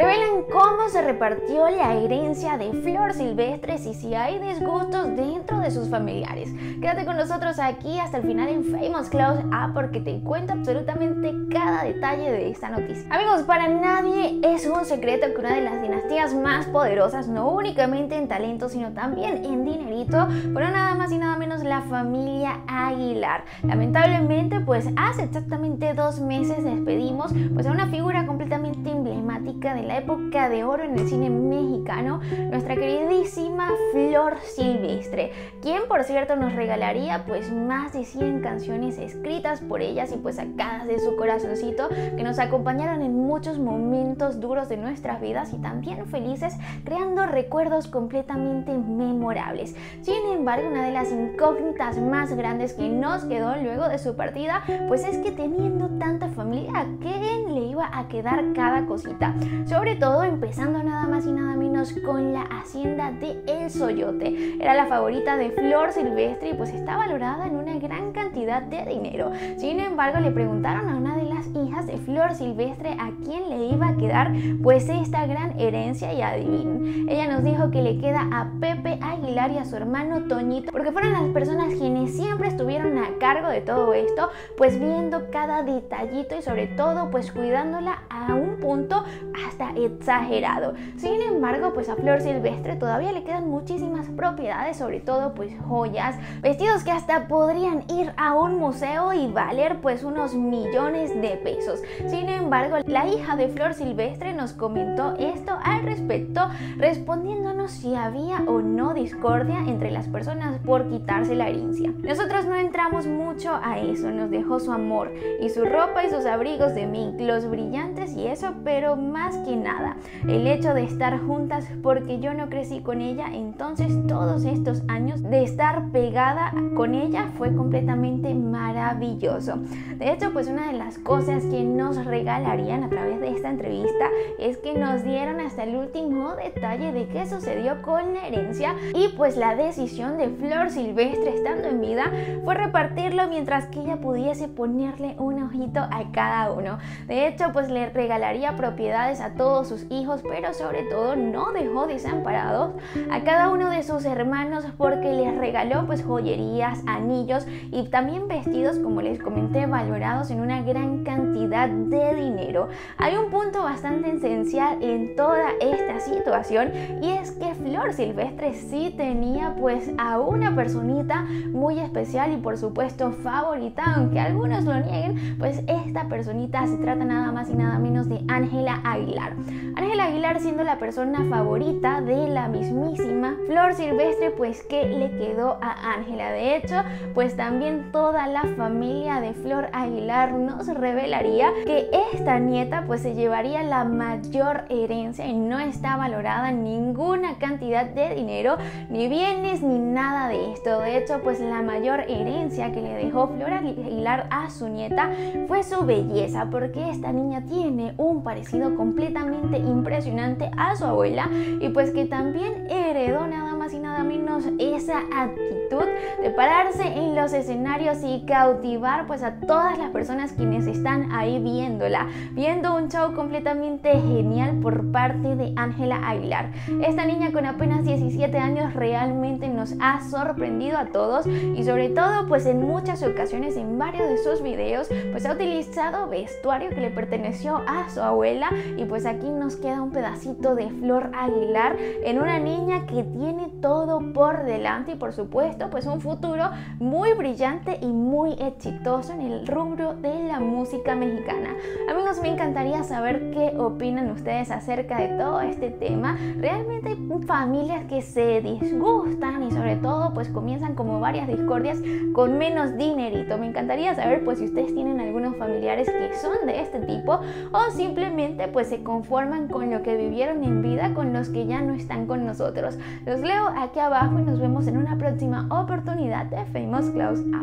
revelan cómo se repartió la herencia de Flor Silvestre y si hay disgustos dentro de sus familiares. Quédate con nosotros aquí hasta el final en Famous Close Up porque te cuento absolutamente cada detalle de esta noticia. Amigos, para nadie es un secreto que una de las dinastías más poderosas, no únicamente en talento, sino también en dinerito, pero nada más y nada menos la familia Aguilar. Lamentablemente, pues hace exactamente 2 meses despedimos a una figura completamente emblemática de la época de oro en el cine mexicano, nuestra queridísima Flor Silvestre, quien por cierto nos regalaría pues más de 100 canciones escritas por ellas y pues sacadas de su corazoncito, que nos acompañaron en muchos momentos duros de nuestras vidas y también felices, creando recuerdos completamente memorables. Sin embargo, una de las incógnitas más grandes que nos quedó luego de su partida pues es que teniendo tanta familia, ¿quién le iba a quedar cada cosita? Sobre todo empezando nada más y nada menos con la hacienda de El Soyote. Era la favorita de Flor Silvestre y pues está valorada en una gran cantidad de dinero. Sin embargo, le preguntaron a una de las hijas de Flor Silvestre a quién le iba a quedar pues esta gran herencia y adivinen. Ella nos dijo que le queda a Pepe Aguilar y a su hermano Toñito, porque fueron las personas quienes siempre estuvieron a cargo de todo esto, pues viendo cada detallito y sobre todo pues cuidándola a un punto hasta exagerado. Sin embargo, pues a Flor Silvestre todavía le quedan muchísimas propiedades, sobre todo pues joyas, vestidos que hasta podrían ir a un museo y valer pues unos millones de pesos. Sin embargo, la hija de Flor Silvestre nos comentó esto al respecto, respondiéndonos si había o no discordia entre las personas por quitarse la herencia. Nosotros no entramos mucho a eso, nos dejó su amor y su ropa y sus abrigos de miclos brillantes y eso, pero más que nada el hecho de estar juntas, porque yo no crecí con ella, entonces todos estos años de estar pegada con ella fue completamente maravilloso. De hecho, pues una de las cosas que nos regalarían a través de esta entrevista es que nos dieron hasta el último detalle de qué sucedió con la herencia y pues la decisión de Flor Silvestre estando en vida fue repartirlo mientras que ella pudiese ponerle un ojito a cada uno. De hecho, pues le regalaría propiedades a todos sus hijos, pero sobre todo no dejó desamparados a cada uno de sus hermanos porque les regaló pues joyerías, anillos y también vestidos, como les comenté, valorados en una gran cantidad de dinero. Hay un punto bastante esencial en toda esta situación y es que Flor Silvestre sí tenía pues a una personita muy especial y por supuesto favorita, aunque algunos lo nieguen, pues esta personita se trata nada más y nada menos de Ángela Aguilar. Ángela Aguilar siendo la persona favorita de la mismísima Flor Silvestre, pues que le quedó a Ángela. De hecho, pues también toda la familia de Flor Aguilar nos revelaría que esta nieta pues se llevaría la mayor herencia y no está valorada ninguna cantidad de dinero, ni bienes, ni nada de esto. De hecho, pues la mayor herencia que le dejó Flor Aguilar a su nieta fue su belleza, porque esta niña tiene un parecido completamente impresionante a su abuela y pues que también heredó nada más y nada menos esa actitud de pararse en los escenarios y cautivar pues a todas las personas quienes están ahí viéndola, viendo un show completamente genial por parte de Ángela Aguilar. Esta niña con apenas 17 años realmente nos ha sorprendido a todos y sobre todo pues en muchas ocasiones en varios de sus videos pues ha utilizado vestuario que le perteneció a su abuela y pues aquí nos queda un pedacito de Flor Aguilar en una niña que tiene todo por delante y por supuesto pues un futuro muy brillante y muy exitoso en el rubro de la música mexicana. Amigos, me encantaría saber qué opinan ustedes acerca de todo este tema. Realmente hay familias que se disgustan y sobre todo pues comienzan como varias discordias con menos dinerito. Me encantaría saber pues si ustedes tienen algunos familiares que son de este tipo o simplemente pues se conforman con lo que vivieron en vida con los que ya no están con nosotros. Los leo aquí abajo y nos vemos en una próxima oportunidad de Famous Close Up.